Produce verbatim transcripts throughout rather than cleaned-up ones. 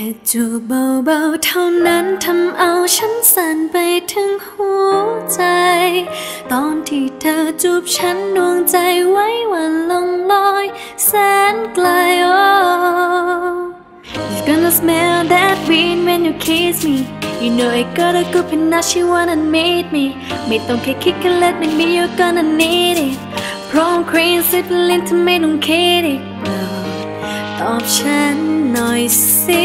ค่จูบเบาๆเท่านั้นทำเอาฉันสั่นไปถึงหัวใจตอนที่เธอจูบฉันดวงใจไว้วันลงลอยแสนไกล oh You're gonna smell that wind when you kiss me You know I got a good enough you wanna meet me ไม่ต้องแค่คิดก็let me be you're gonna need it พร้อมครีนสิบเล่นทำไมต้องคิดอีกตอบฉันหน่อยสิ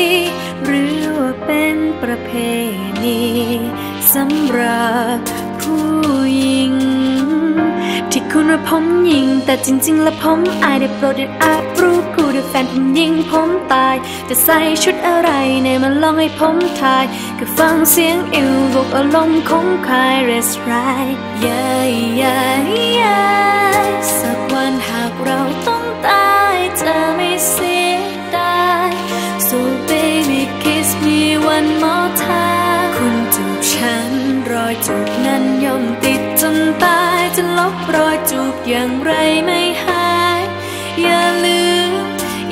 หรือว่าเป็นประเพณีสำหรับผู้หญิงที่คุณว่าผมหญิงแต่จริงๆแล้วผมอายได้โปรดได้อาบรู้กูได้แฟนผมหญิงผมตายจะใส่ชุดอะไรในมาลองให้ผมทายก็ฟังเสียงอิวบวกอารมณ์คงคายเรสไรยายายายสักวันหากเราต้องตายจะไม่เสียดาย So baby kiss me one more time คุณจูบฉันรอยจูบนั้นย่อมติดจนตายจะลบรอยจูบอย่างไรไม่หายอย่าลืม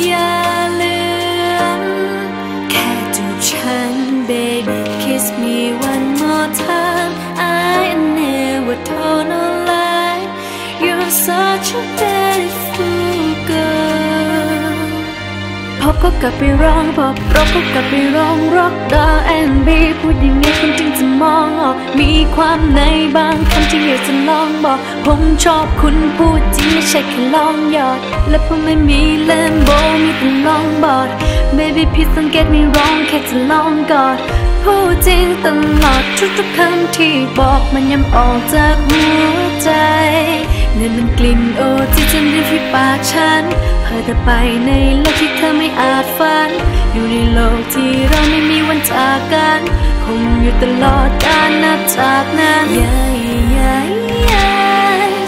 อย่าลืมแค่จูบฉัน baby kiss me one more time I never told no lie You're such a beautiful girl พบก็กลับไปร้องพบรักก็กลับไปร้องร็อกดาแอนบีพูดอย่างนี้คนจริงจะมองออกมีความในบางคำที่อยากจะลองบอกผมชอบคุณพูดจริงไม่ใช่แค่ลองหยอดและผมไม่มีแลมโบมีแต่ลองบอด Baby please don't get me wrong แค่จะลองกอดพูดจริงตลอดทุกๆคำที่บอกมันย้ำออกจากหัวใจนั่นมันกลิ่นโอที่จำได้ที่ปากฉันพาเธอไปในโลกที่เธอไม่อาจฝันอยู่ในโลกที่เราไม่มีวันจากกันคงอยู่ตลอดกาลนับจากนั้น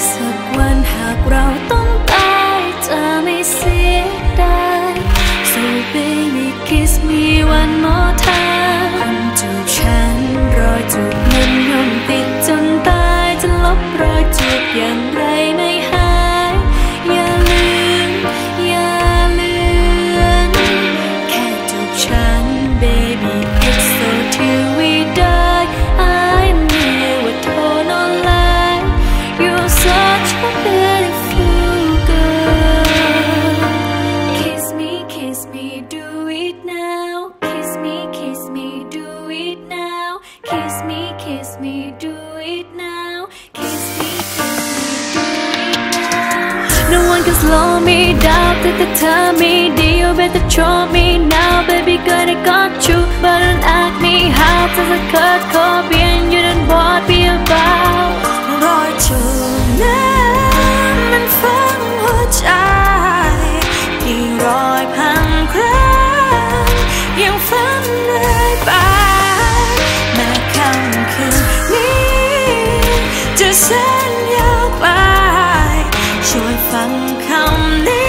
สักวันหากเราต้องตายจะไม่เสียดาย So baby kiss me one more time คุณจูบฉันรอยจูบนั้นย่อมติดจนตายจะลบรอยจูบอย่างไรไม่หายอย่าลืมอย่าลืมแค่จูบฉัน baby it's so till we die I never told no lie You're such a beautiful girl Kiss me kiss me do it now Kiss me kiss me do it now Kiss me kiss me do it now Kiss me kiss me do it now No one can slow me down แต่ถ้าเธอไม่ดี You better show me now Baby girl I got you But don't ask me how เธอจะเคิร์ดขอเปลี่ยน You don't want me about รอยจูบนั้นมันฝังหัวใจกี่ร้อยพันครั้งยังฝันเรื่อยไปแม้ค่ำคืนนี้จะฉันยาวไปช่วยฟังคำนี้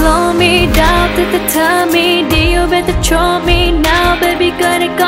Slow me down แต่ถ้าเธอไม่ดี You better show me now Baby girl I got